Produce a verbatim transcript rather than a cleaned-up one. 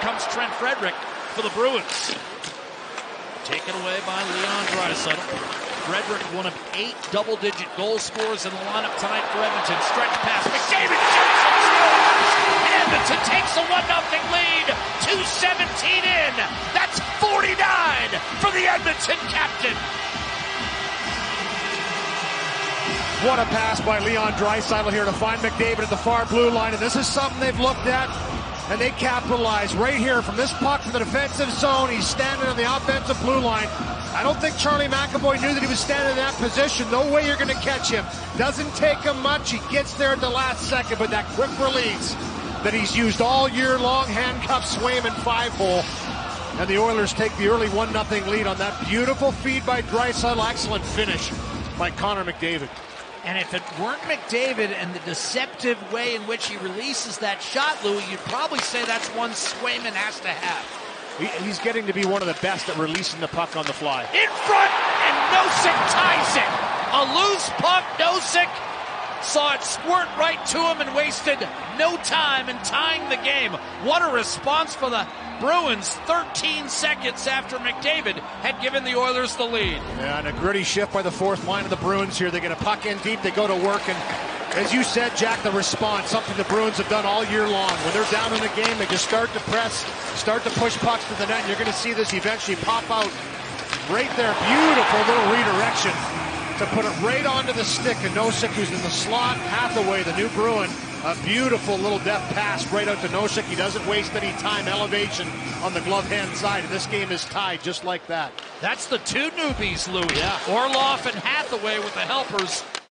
comes Trent Frederick for the Bruins. Taken away by Leon Draisaitl. Frederick, one of eight double-digit goal scorers in the lineup tonight for Edmonton. Stretch pass. McDavid Johnson scores! Edmonton takes a one nothing lead. two seventeen in. That's forty-nine for the Edmonton captain. What a pass by Leon Draisaitl here to find McDavid at the far blue line. And this is something they've looked at. And they capitalize right here from this puck from the defensive zone. He's standing on the offensive blue line. I don't think Charlie McAvoy knew that he was standing in that position. No way you're going to catch him. Doesn't take him much. He gets there at the last second, but that quick release that he's used all year long, handcuffed Swayman five-hole. And the Oilers take the early one nothing lead on that beautiful feed by Draisaitl. Excellent finish by Connor McDavid. And if it weren't McDavid and the deceptive way in which he releases that shot, Louis, you'd probably say that's one Swayman has to have. He, he's getting to be one of the best at releasing the puck on the fly. In front, and Nosek ties it. A loose puck, Nosek saw it squirt right to him and wasted no time in tying the game. What a response for the Bruins thirteen seconds after McDavid had given the Oilers the lead. Yeah, and a gritty shift by the fourth line of the Bruins here. They get a puck in deep, they go to work, and as you said, Jack, the response, something the Bruins have done all year long. When they're down in the game, they just start to press, start to push pucks to the net, and you're going to see this eventually pop out right there. Beautiful little redirection to put it right onto the stick, and Nosek, who's in the slot, Hathaway, the new Bruin, a beautiful little depth pass right out to Nosek. He doesn't waste any time, elevation on the glove-hand side, and this game is tied just like that. That's the two newbies, Louis. Yeah. Orlov and Hathaway with the helpers